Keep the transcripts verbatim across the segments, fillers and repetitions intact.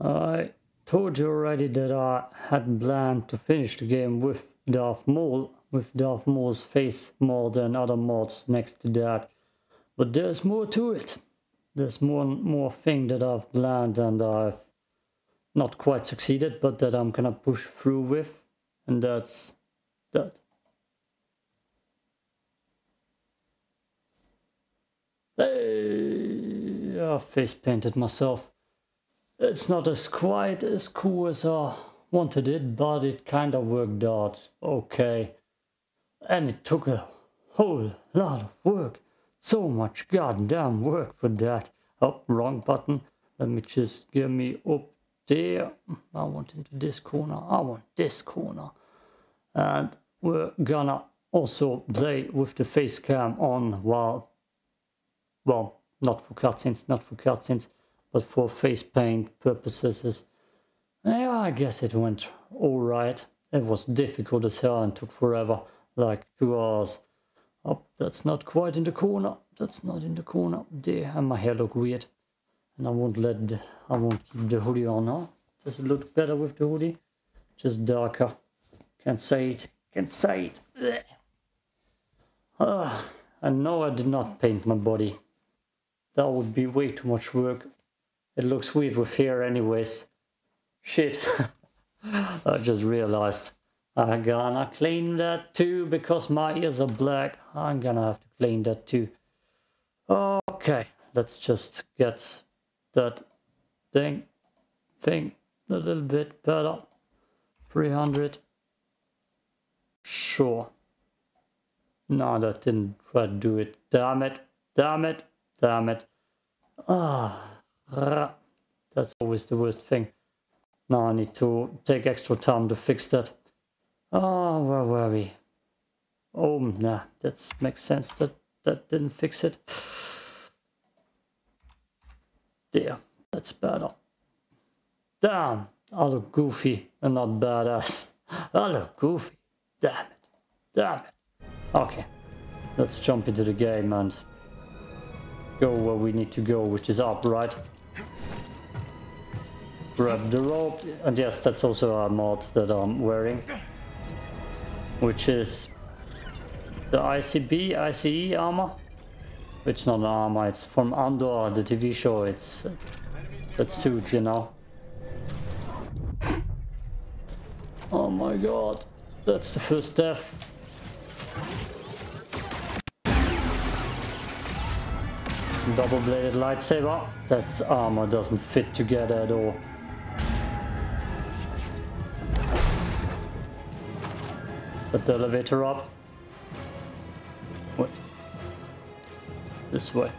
I told you already that I had planned to finish the game with Darth Maul, with Darth Maul's face mod and other mods next to that. But there's more to it. There's more more thing that I've planned and I've not quite succeeded, but that I'm gonna push through with, and that's that. Hey, I face painted myself. It's not as quite as cool as I wanted it, but it kind of worked out okay. And it took a whole lot of work. So much goddamn work for that. Oh, wrong button. Let me just get me up there. I want into this corner. I want this corner. And we're gonna also play with the face cam on while... Well, not for cutscenes, not for cutscenes, but for face paint purposes. Yeah, I guess it went alright. It was difficult as hell and took forever. Like two hours. Oh, that's not quite in the corner. That's not in the corner. There, and my hair look weird. And I won't let the, I won't keep the hoodie on, huh? Does it look better with the hoodie? Just darker. Can't say it. Can't say it. Uh, and no, I did not paint my body. That would be way too much work. It looks weird with hair anyways. Shit. I just realized. I'm gonna clean that too, because my ears are black. I'm gonna have to clean that too. Okay, let's just get that thing, thing a little bit better. three hundred. Sure. No, that didn't quite do it. Damn it, damn it, damn it. Ah, that's always the worst thing. Now I need to take extra time to fix that. Oh, where were we? Oh, nah, that makes sense. That that didn't fix it. There, that's better. Damn, I look goofy and not badass. I look goofy. Damn it. Damn it. Okay, let's jump into the game and go where we need to go, which is up, right? Grab the rope. And yes, that's also a mod that I'm wearing, which is the I C B, I C E armor. It's not an armor, it's from Andor, the T V show. It's uh, that suit, you know. Oh my god, that's the first death. Double-bladed lightsaber. That armor doesn't fit together at all. Set the elevator up. Wait. This way.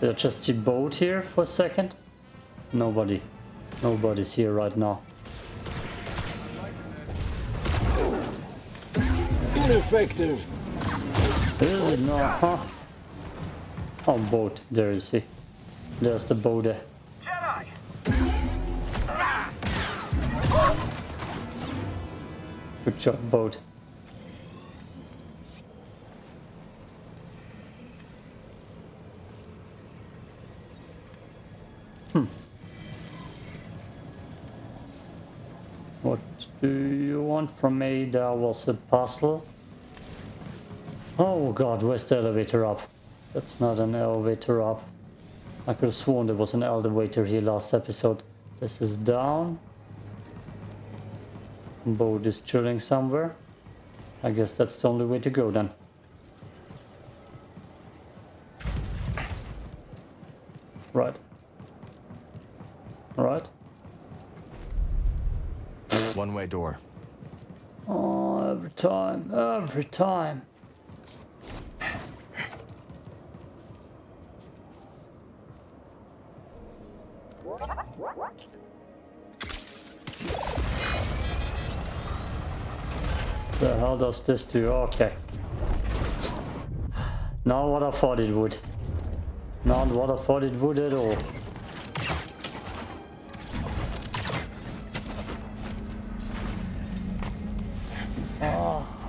Did I just see boat here for a second? Nobody. Nobody's here right now. Ineffective. Is it not, huh? Oh, boat. There is he. There's the boat there. Jedi. Good job, boat. Hmm. What do you want from me? There was a puzzle. Oh god, where's the elevator up? That's not an elevator up. I could have sworn there was an elevator here last episode. This is down. Boat is chilling somewhere. I guess that's the only way to go then. Right. Right. One-way door. Oh, every time, every time. The hell does this do? Okay. Not what I thought it would. Not what I thought it would at all.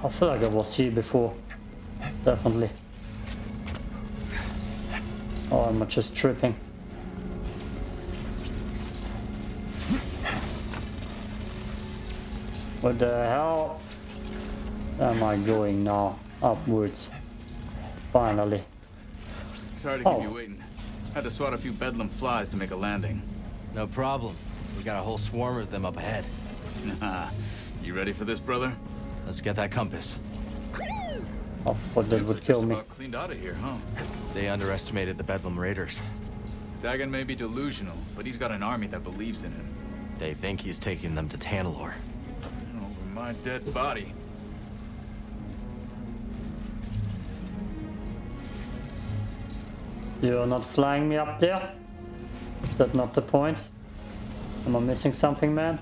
I feel like I was here before, definitely. Oh, I'm just tripping. What the hell am I going now? Upwards. Finally. Sorry to oh. keep you waiting. Had to swat a few Bedlam flies to make a landing. No problem. We got a whole swarm of them up ahead. Nah. You ready for this, brother? Let's get that compass. Oh, what that would kill me. Cleaned out of here, huh? They underestimated the Bedlam Raiders. Dagan may be delusional, but he's got an army that believes in him. They think he's taking them to Tanalorr. Over my dead body. You're not flying me up there? Is that not the point? Am I missing something, man?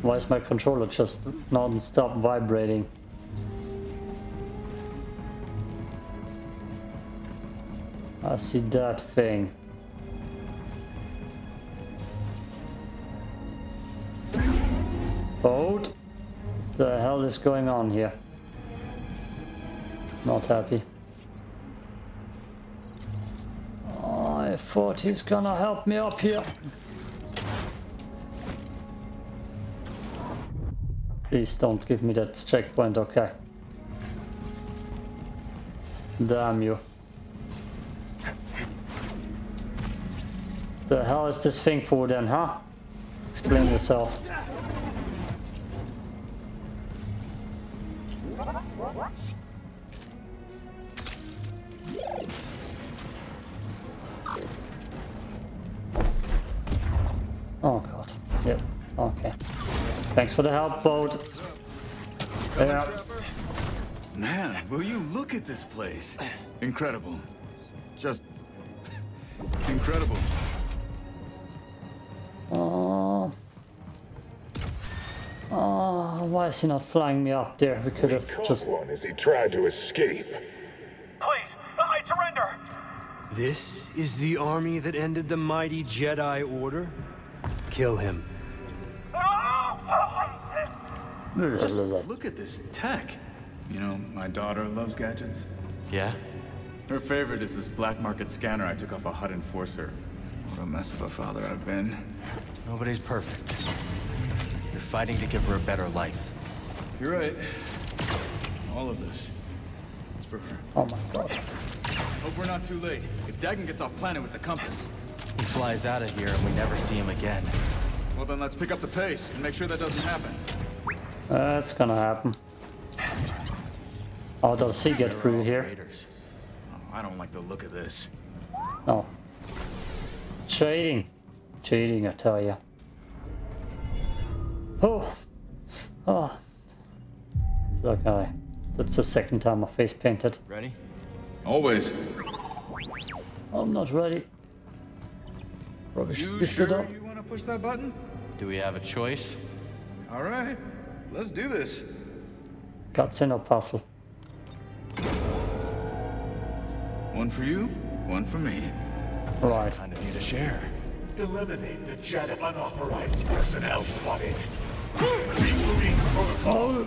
Why is my controller just non-stop vibrating? I see that thing. Boat? The hell is going on here? Not happy. I thought he's gonna help me up here. Please don't give me that checkpoint, okay? Damn you. The hell is this thing for then, huh? Explain yourself. Oh god. Yep. Okay. Thanks for the help, boat. Yeah. Man, will you look at this place? Incredible. Just incredible. Oh. Oh, why is he not flying me up there? We could have just one as he tried to escape. Please, I surrender. This is the army that ended the mighty Jedi Order? Kill him. Just look at this tech. You know, my daughter loves gadgets. Yeah? Her favorite is this black market scanner I took off a Hutt enforcer. What a mess of a father I've been. Nobody's perfect. You're fighting to give her a better life. You're right. All of this is for her. Oh my god. Hope we're not too late. If Dagan gets off planet with the compass, he flies out of here and we never see him again. Well then, let's pick up the pace and make sure that doesn't happen. That's uh, gonna happen. Oh, does he get through here? Oh, I don't like the look of this. Oh. Cheating. Cheating, I tell you. Oh. Oh. Look, I. That's the second time my face painted. Ready? Always. I'm not ready. Rubbish. You sure you want to push that button? Do we have a choice? All right. Let's do this. Cutscene puzzle. One for you, one for me. Right. Kind of need to share. Eliminate the Jedi unauthorized personnel spotted. Including protocol.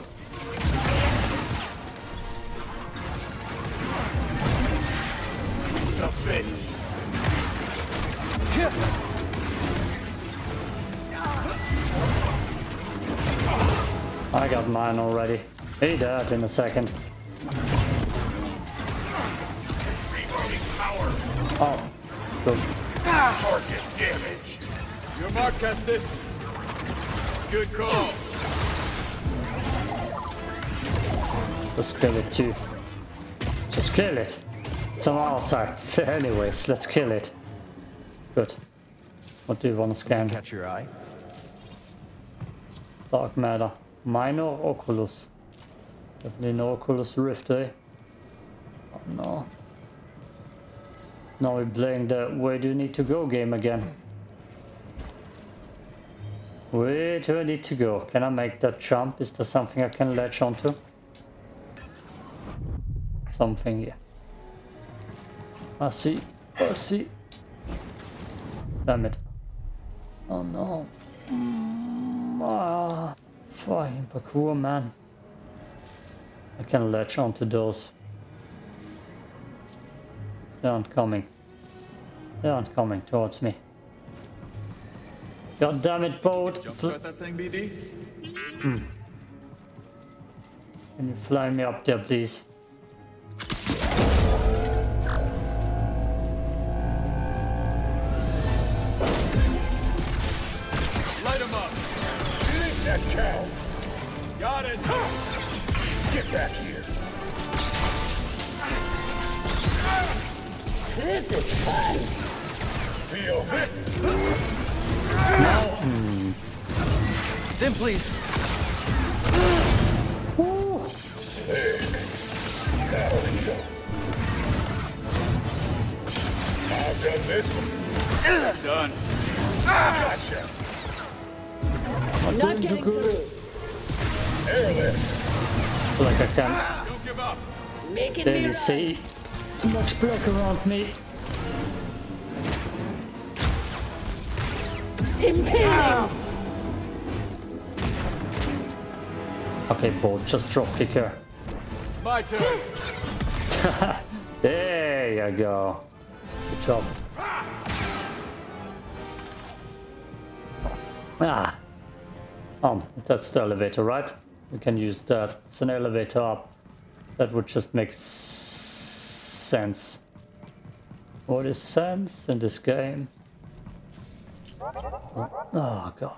Submit. Yes. I got mine already. He died in a second. Power. Oh, good. Target damage. Your mark, Kestis. Good call. Let's kill it too. Just kill it. It's on our side. Anyways, let's kill it. Good. What do you want to scan? Catch your eye. Dark matter. Minor Oculus. Definitely no Oculus Rift, eh? Oh no. Now we're playing the Where Do You Need to Go game again. Where do I need to go? Can I make that jump? Is there something I can latch onto? Something, yeah. I see. I see. Damn it. Oh no. Mm, ah. Fucking parkour, man. I can latch onto those. They aren't coming. They aren't coming towards me. God damn it, boat! Jumpstart that thing, B D? Mm. Can you fly me up there, please? Light him up! Lick that cow! Got it! Get back here! This is fun! Feel hit! No! Mm. Then please! Woo. Sick! That'll heal. I've done this one. Done. Gotcha! I'm not getting through. Airlift! Like I can. Don't give up! Make it there you see. Too much block around me. Impale! Okay, Paul, just drop kick her. My turn! There you go. Good job. Ah. Oh, that's the elevator, right? We can use that. It's an elevator up. That would just make sense. Sense. What is sense in this game? Oh god.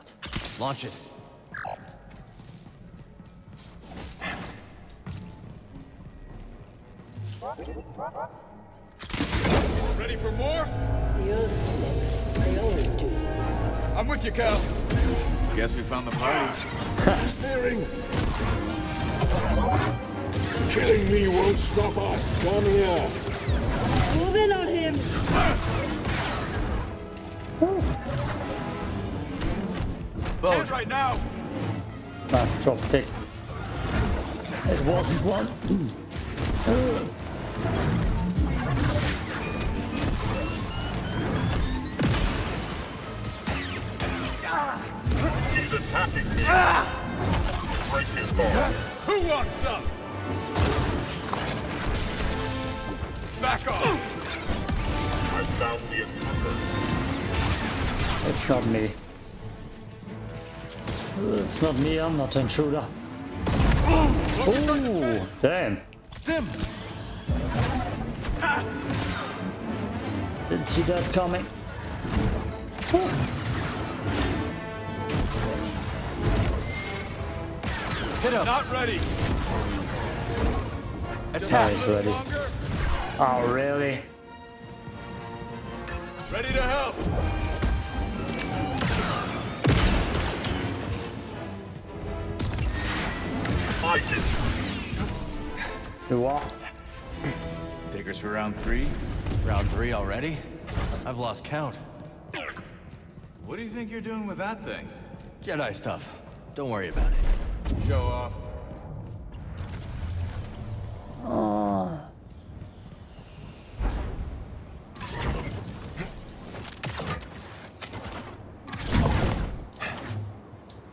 Launch it. Ready for more? They always do. I'm with you, Cal. Guess we found the party. Steering. Killing me won't stop us. Come here. Move in on him. Both right now. Last drop kick. It wasn't one. He's attacking me. Break his ball. Who wants some? Back off! I found the intruder. It's not me. It's not me, I'm not an intruder. Oh, damn. Stim. Didn't see that coming. Hit up. Not ready. Attack. He's ready. Oh, really? Ready to help! Fight it! You are? Diggers for round three? Round three already? I've lost count. What do you think you're doing with that thing? Jedi stuff. Don't worry about it. Show off. Oh.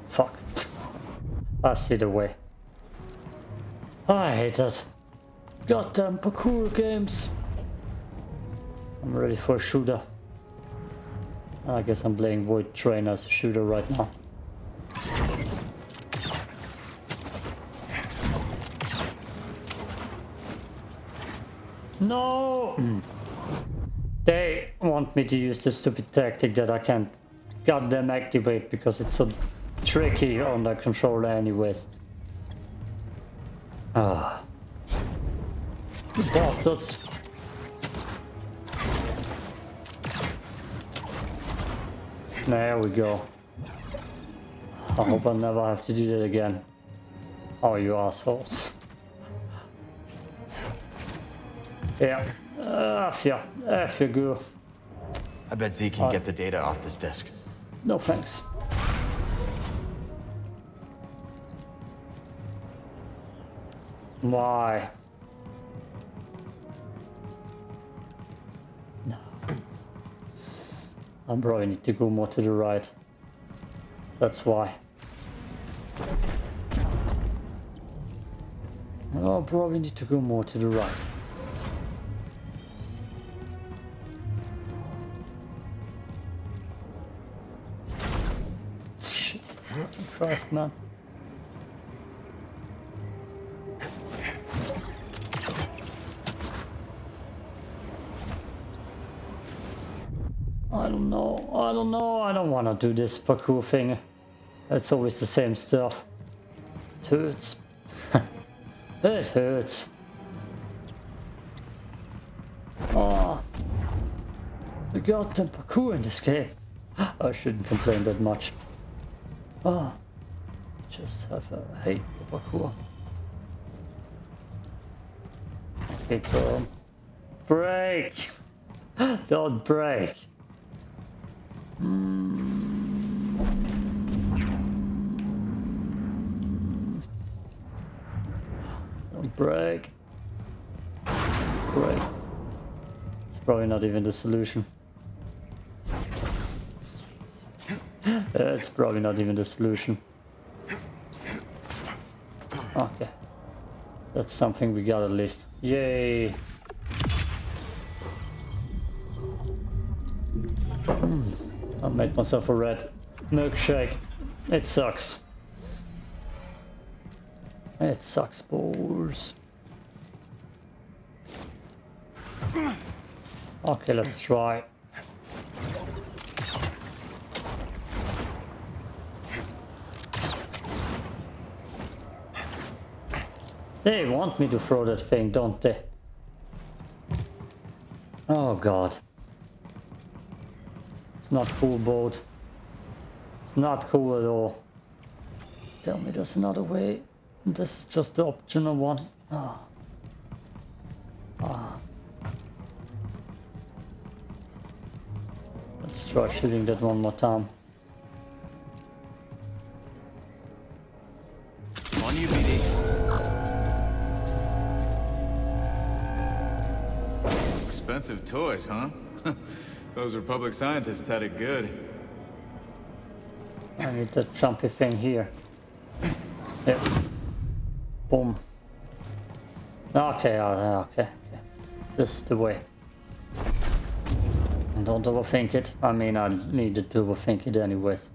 Fuck. I see the way. I hate that. Goddamn parkour games. I'm ready for a shooter. I guess I'm playing Void Train as a shooter right now. No! Mm. They want me to use this stupid tactic that I can't goddamn activate because it's so tricky on the controller anyways. Ah. You bastards. There we go. I hope I never have to do that again. Oh, you assholes. Yeah. Uh, F you. F you, goo. I bet Z can uh, get the data off this disk. No thanks. Why? No. I probably need to go more to the right. That's why. I probably need to go more to the right. Christ, man. I don't know. I don't want to do this parkour thing. It's always the same stuff. It hurts. It hurts. Oh, the goddamn parkour in this game. I shouldn't complain that much. Oh, just have a hate for parkour. Okay, boom. Break! Don't break! Don't break. Break. It's probably not even the solution. It's probably not even the solution. Okay. That's something we got at least. Yay! I made myself a red milkshake. It sucks. It sucks, balls. Okay, let's try. They want me to throw that thing, don't they? Oh god. It's not cool, boat. It's not cool at all. Tell me there's another way. This is just the optional one. Oh. Oh. Let's try shooting that one more time. Expensive toys, huh? Those Republic scientists had it good. I need that jumpy thing here. Yep. Boom. Okay, okay, okay. This is the way. And don't overthink it. I mean, I needed to overthink it anyways.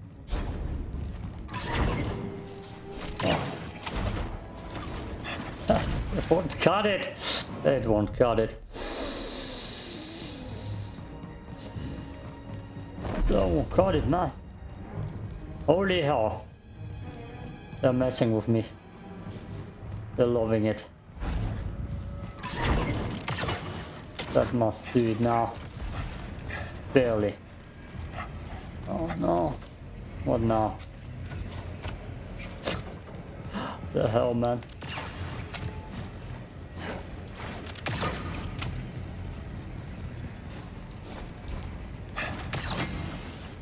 It won't cut it. It won't cut it. Oh god, it man. Holy hell. They're messing with me. They're loving it. That must do it now. Barely. Oh no. What now? The hell, man.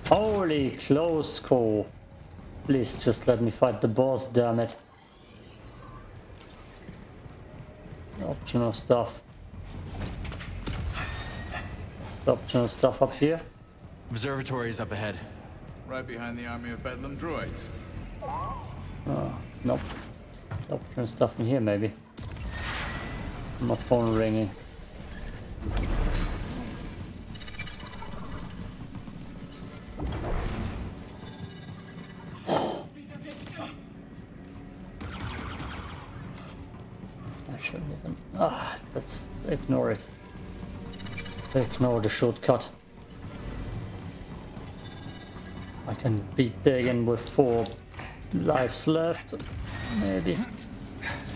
Holy close call. Please just let me fight the boss, damn it. Optional stuff. Just optional stuff up here. Observatory is up ahead. Right behind the army of Bedlam droids. Oh, nope. Optional stuff in here, maybe. My phone ringing. Ignore it. Ignore the shortcut. I can beat Dagan with four lives left, maybe.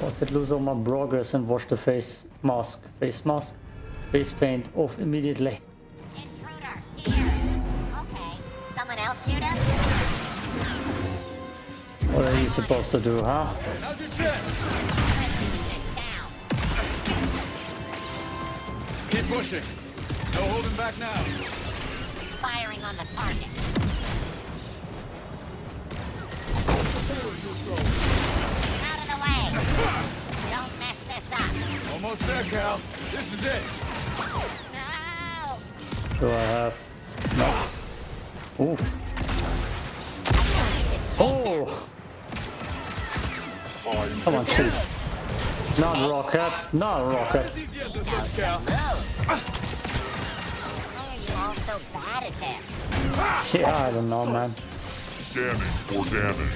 Or I could lose all my progress and wash the face mask, face mask, face paint off immediately. Intruder here. Okay. Someone else shoot him? What are you supposed to do, huh? How's your chest? Keep pushing. No holding back now. Firing on the target. Out of the way. Don't mess this up. Almost there, Cal. This is it. No. Do I have? No. Oof. Oh. Oh. Come on, shoot. Not rockets, not rockets. Yeah, I don't know, man. Damage for damage.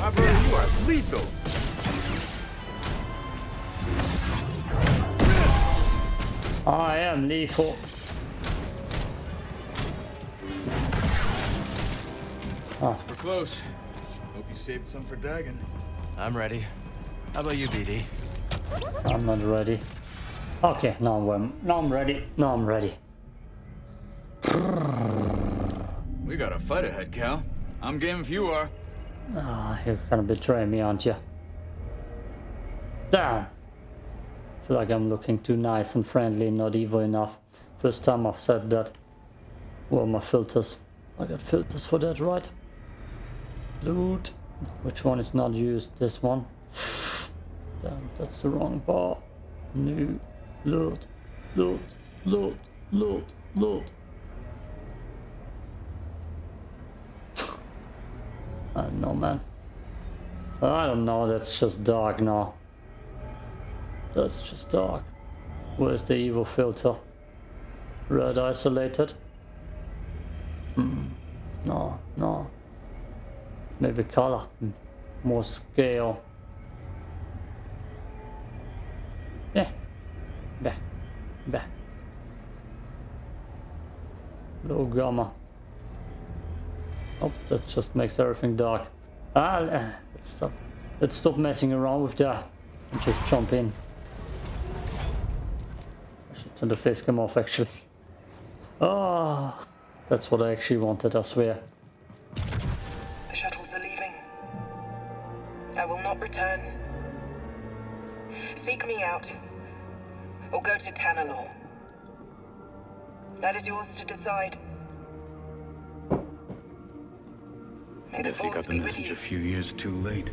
I believe you are lethal. I am lethal. Oh. We're close. Hope you saved some for Dagan. I'm ready. How about you, B D? I'm not ready. Okay, now I'm now I'm ready. Now I'm ready. We got a fight ahead, Cal. I'm game if you are. Ah, you're gonna betray me, aren't you? Damn. I feel like I'm looking too nice and friendly, not evil enough. First time I've said that. Well, my filters. I got filters for that, right? Loot. Which one is not used? This one. Damn, that's the wrong bar. New. Loot. Loot. Loot. Loot. Loot. I don't know, man. I don't know. That's just dark now. That's just dark. Where's the evil filter? Red isolated. Mm. No, no. Maybe color. Mm. More scale. Yeah. Bah. Bah. Low gamma. Oh, that just makes everything dark. Ah, let's stop. Let's stop messing around with that and just jump in. I should turn the face cam off, actually. Ah, oh, that's what I actually wanted, I swear. The shuttles are leaving. I will not return. Seek me out, or go to Tanalorr. That is yours to decide. I guess he got the message a few years too late.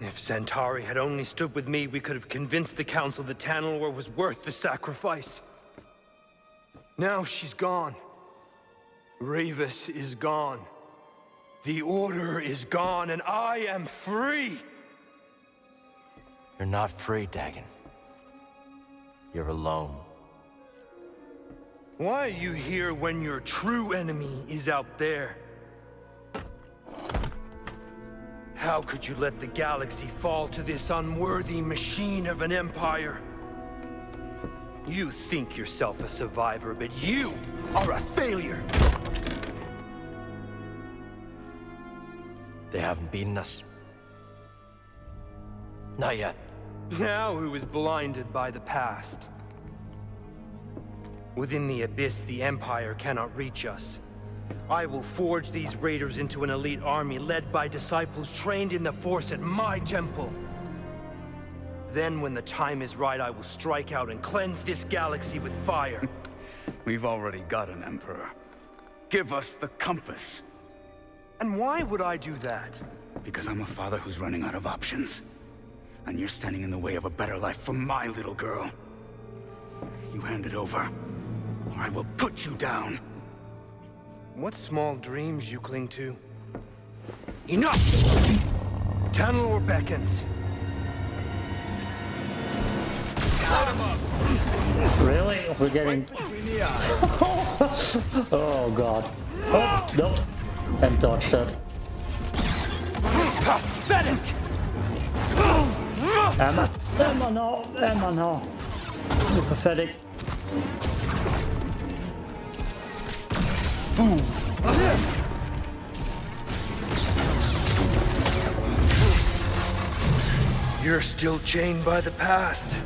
If Santari had only stood with me, we could have convinced the Council that Tanalorr was worth the sacrifice. Now she's gone. Ravis is gone. The Order is gone, and I am free! You're not free, Dagan. You're alone. Why are you here when your true enemy is out there? How could you let the galaxy fall to this unworthy machine of an empire? You think yourself a survivor, but you are a failure! They haven't beaten us. Not yet. Now who is blinded by the past? Within the abyss, the Empire cannot reach us. I will forge these raiders into an elite army led by disciples trained in the Force at my temple. Then, when the time is right, I will strike out and cleanse this galaxy with fire. We've already got an Emperor. Give us the compass. And why would I do that? Because I'm a father who's running out of options. And you're standing in the way of a better life for my little girl. You hand it over. I will put you down. What small dreams you cling to? Enough! Tanalorr beckons. Really? We're getting. Oh god! Oh no! And dodge that. Pathetic! Emma! Emma no! Emma no! You're pathetic. Ooh. You're still chained by the past.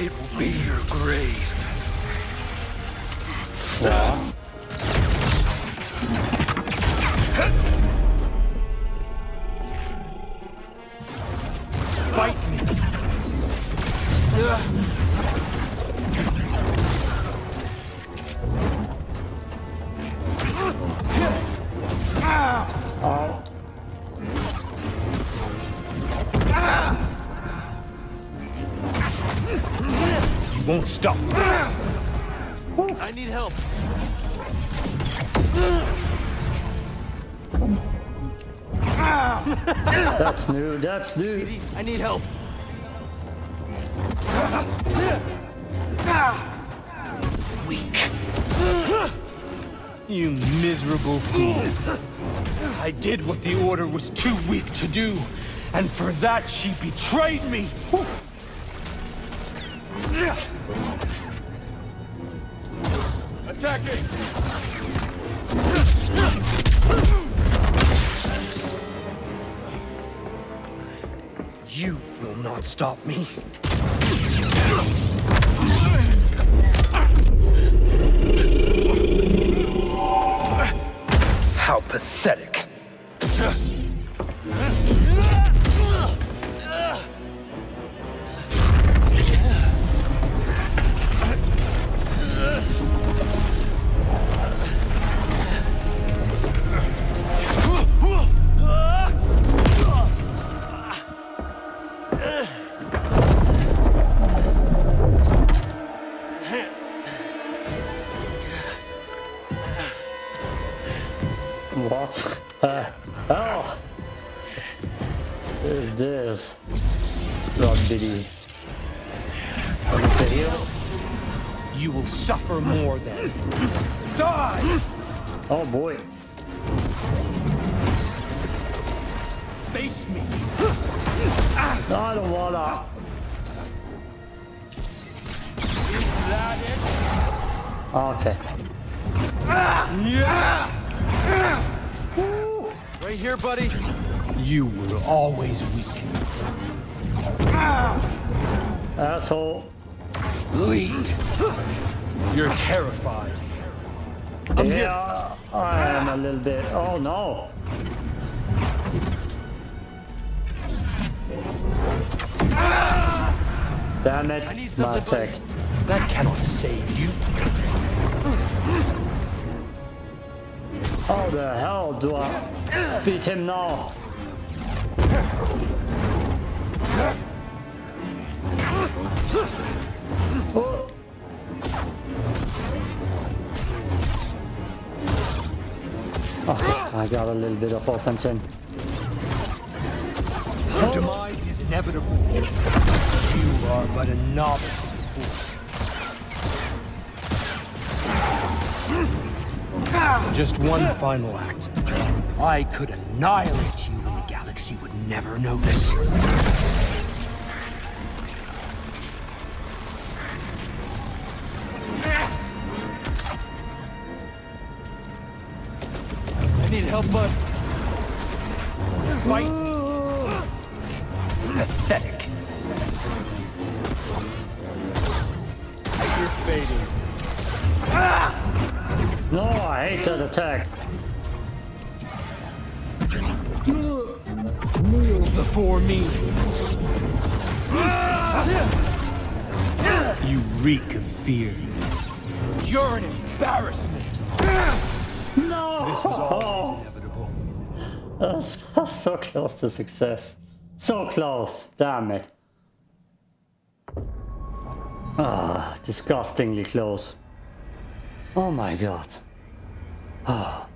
It will be your grave. Wow. Fight me. Oh. You won't stop. I need help. That's new, that's new. I need help. Weak. You miserable fool. I did what the Order was too weak to do. and for that she betrayed me! Attacking! You will not stop me. How pathetic. Suffer more than die. Oh boy. Face me. I don't wanna. Is that it? Okay. Yes. Right here, buddy. You were always weak. Asshole. Lead. You're terrified. I'm yeah, here. I am a little bit. Oh no. Damn it, my tech. That cannot save you. How the hell do I beat him now? Oh. Oh, I got a little bit of offense in. Your demise is inevitable. You are but a novice in the force. Just one final act. I could annihilate you and the galaxy would never notice. Help but fight me. Pathetic. You're fading. Ah! No, I hate that attack. Kneel before me. Ah! You reek of fear. You're an embarrassment. No! This was always inevitable. That's, that's so close to success. So close, damn it. Ah, disgustingly close. Oh my god. Ah,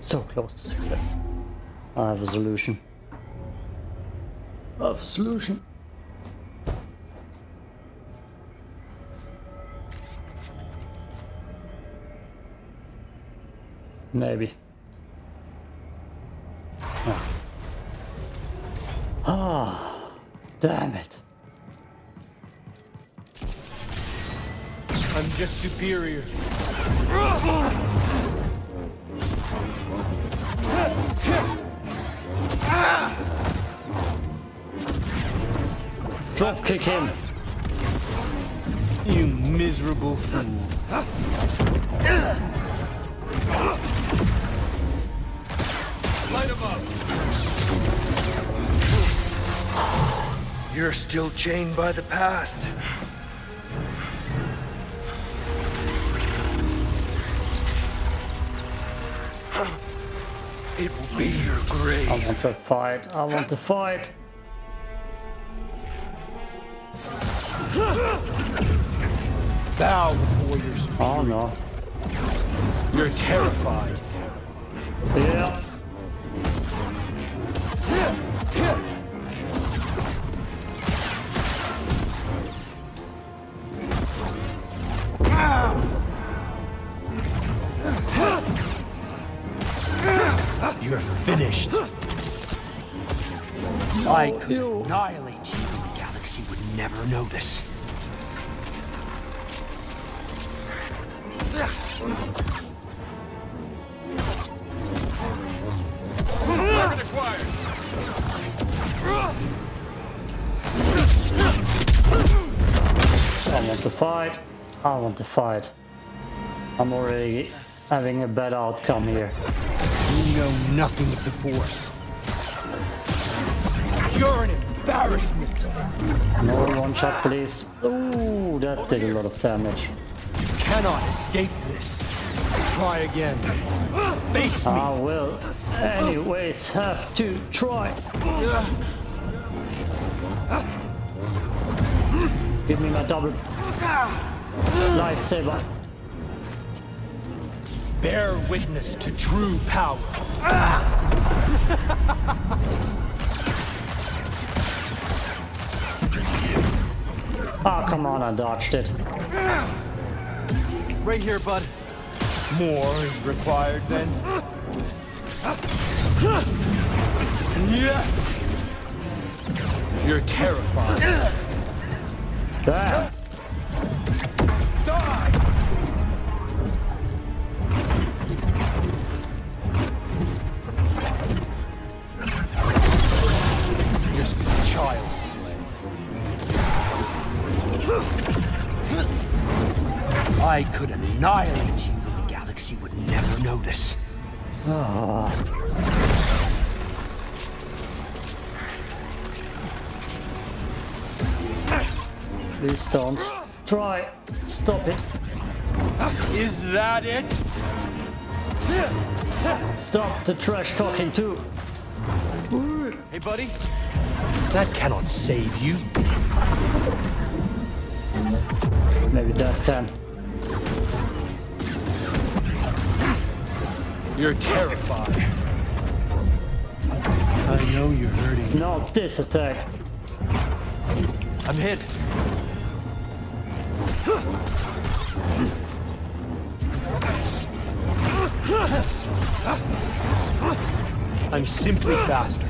so close to success. I have a solution. I have a solution. Maybe. Ah. Ah, damn it. I'm just superior. Drop kick him. You miserable fool. Light him up. You're still chained by the past. It will be your grave. I want to fight. I want to fight. Bow before your spirit. Oh no. You're terrified. Yeah. You're finished. I could no. annihilate you. The galaxy would never notice. Weapon acquired. I want to fight. I want to fight. I'm already having a bad outcome here. You know nothing of the Force. You're an embarrassment. Another one shot, please. Ooh, that did a lot of damage. You cannot escape this. Try again. Face me. I will, anyways, have to try. Give me my double lightsaber. Bear witness to true power. Oh, come on, I dodged it. Right here, bud. More is required, then. Yes! You're terrified. That. Die! You're a child. I could annihilate you, and the galaxy would never notice. Oh. Please don't. Try. Stop it. Is that it? Stop the trash talking too. Hey, buddy. That cannot save you. Maybe that can. You're terrified. I know you're hurting. No, this attack. I'm hit. I'm simply faster.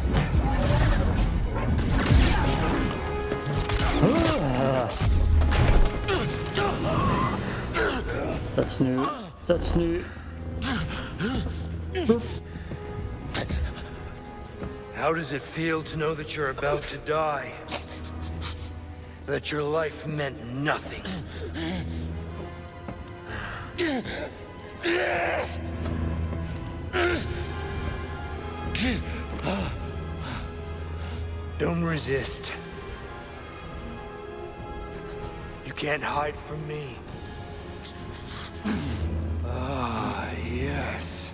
That's new. That's new. How does it feel to know that you're about to die? That your life meant nothing? Don't resist. You can't hide from me. Ah, yes.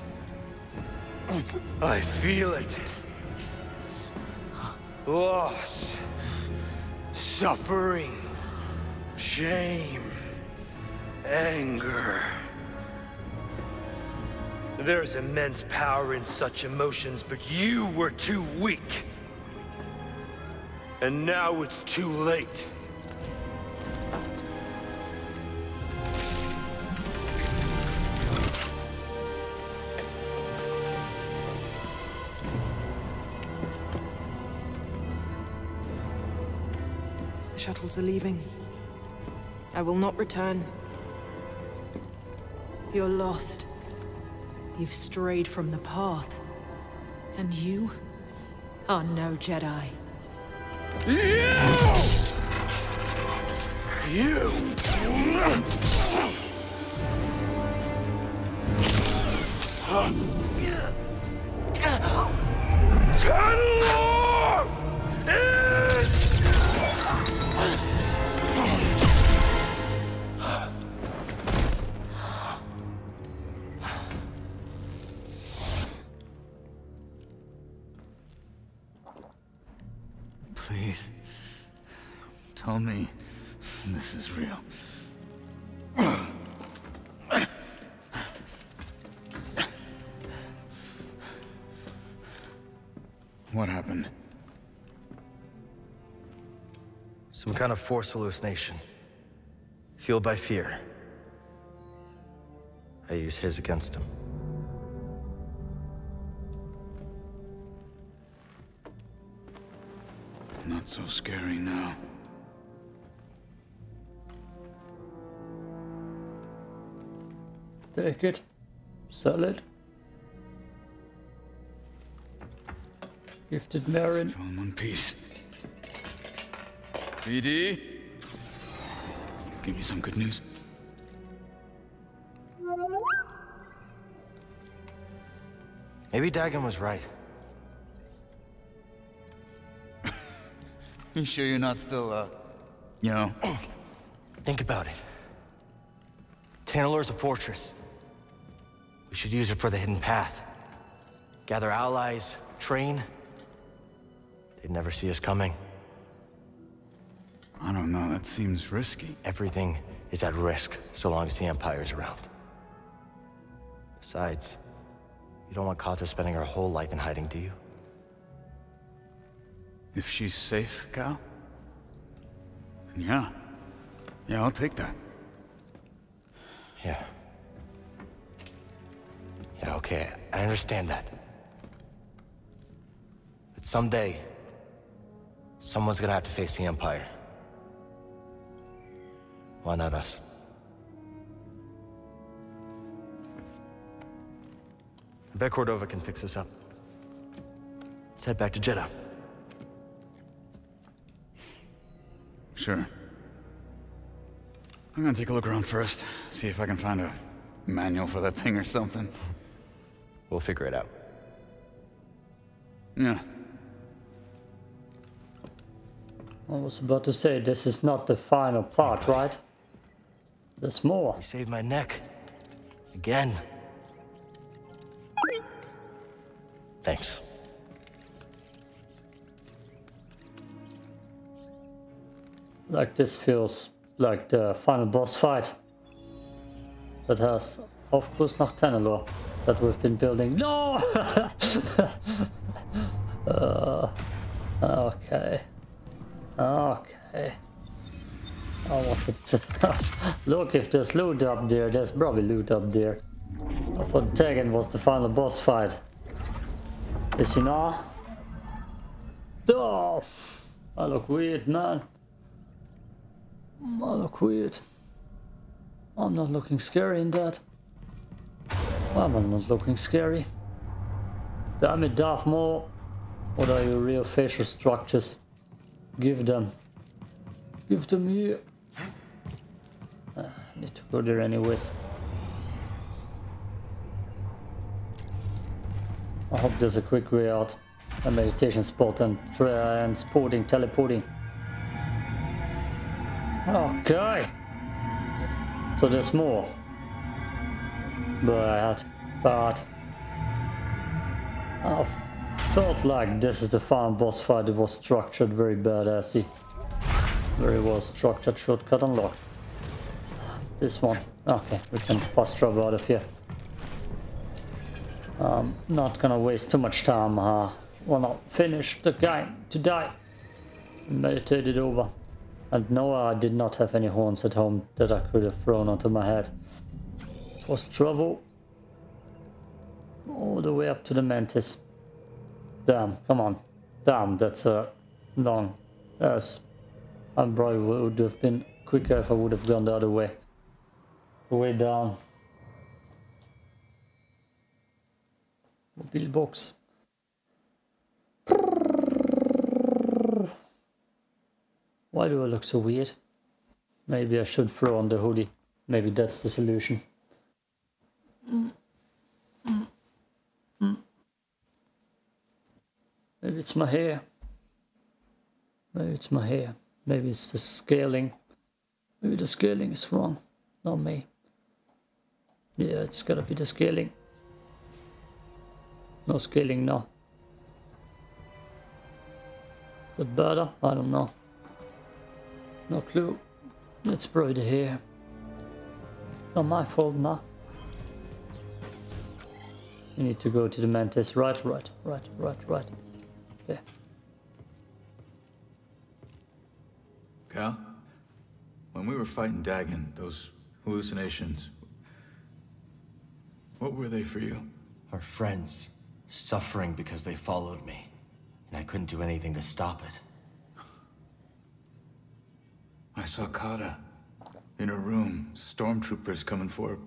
I feel it. Loss, suffering, shame, anger. There's immense power in such emotions, but you were too weak. And now it's too late. Shuttles are leaving. I will not return. You're lost. You've strayed from the path. And you are no Jedi. You! You! Tanalorr is Please, tell me this is real. What happened? Some kind of force hallucination, fueled by fear. I use his against him. Not so scary now. Take it. Solid. Gifted Marin. Still in one piece. B D? Give me some good news. Maybe Dagan was right. You sure you're not still, uh, you know? Think about it. Tanalorr's a fortress. We should use it for the hidden path. Gather allies, train. They'd never see us coming. I don't know, that seems risky. Everything is at risk so long as the Empire's around. Besides, you don't want Kata spending her whole life in hiding, do you? If she's safe, Cal? Yeah. Yeah, I'll take that. Yeah. Yeah, okay, I understand that. But someday, someone's gonna have to face the Empire. Why not us? I bet Cordova can fix us up. Let's head back to Jeddah. Sure. I'm gonna take a look around first, see if I can find a manual for that thing or something. We'll figure it out. Yeah. I was about to say, this is not the final part, right? There's more. You saved my neck. Again. Thanks. Like, this feels like the final boss fight that has Aufbruch nach Tanalorr that we've been building. No! uh, okay. Okay. I wanted to look if there's loot up there. There's probably loot up there. I thought Dagan was the final boss fight. Is he not? Oh! I look weird, man. I look weird. I'm not looking scary in that. Why am I not looking scary? Damn it, Darth Maul. What are your real facial structures? Give them. Give them here. I uh, need to go there anyways. I hope there's a quick way out. A meditation spot and transporting, teleporting. Okay, so there's more, but but I felt like this is the final boss fight. It was structured very badassy, very well structured. Shortcut unlocked. This one. Okay, we can fast travel out of here. I'm not gonna waste too much time. I wanna finish the game today. Meditate it over. And no, I did not have any horns at home that I could have thrown onto my head. Fast travel all the way up to the Mantis. Damn, come on. Damn, that's a uh, long. Yes. I probably would have been quicker if I would have gone the other way. The way down. Mobile box. Why do I look so weird? Maybe I should throw on the hoodie. Maybe that's the solution. Maybe it's my hair. Maybe it's my hair. Maybe it's the scaling. Maybe the scaling is wrong. Not me. Yeah, it's gotta be the scaling. No scaling now. Is that better? I don't know. No clue. It's probably here. Not my fault, nah. We need to go to the Mantis. Right, right, right, right, right. There. Cal, when we were fighting Dagan, those hallucinations, what were they for you? Our friends, suffering because they followed me, and I couldn't do anything to stop it. I saw Kata in her room, stormtroopers coming for her,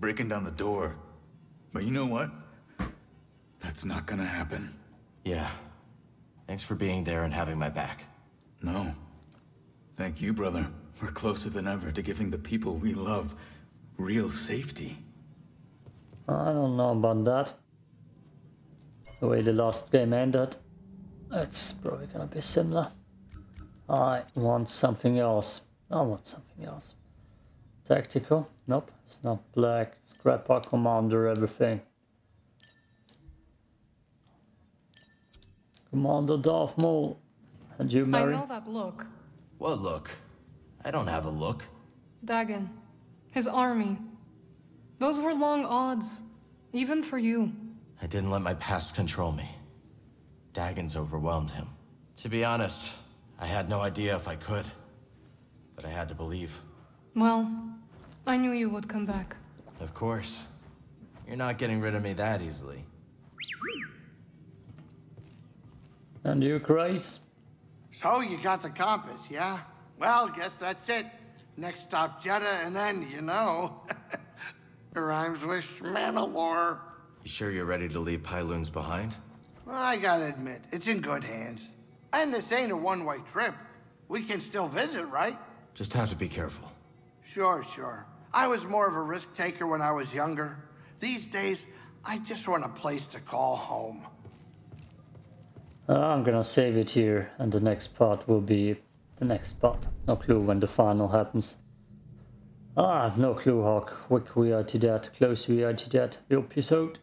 breaking down the door. But you know what? That's not gonna happen. Yeah. Thanks for being there and having my back. No. Thank you, brother. We're closer than ever to giving the people we love real safety. I don't know about that. The way the last game ended, it's probably gonna be similar. I want something else. I want something else. Tactical? Nope. It's not black. Scrapper, commander, everything. Commander Darth Maul. And you, Mary? I know that look. What look? I don't have a look. Dagan. His army. Those were long odds. Even for you. I didn't let my past control me. Dagan's overwhelmed him. To be honest, I had no idea if I could. But I had to believe. Well, I knew you would come back. Of course. You're not getting rid of me that easily. And you, Grace? So you got the compass, yeah? Well, guess that's it. Next stop, Jeddah, and then, you know, it rhymes with Tanalorr. You sure you're ready to leave Pylons behind? Well, I gotta admit, it's in good hands. And this ain't a one-way trip. We can still visit, right? Just have to be careful. Sure, sure. I was more of a risk-taker when I was younger. These days, I just want a place to call home. I'm gonna save it here, and the next part will be the next part. No clue when the final happens. I have no clue how quick we are to that, close we are to that episode.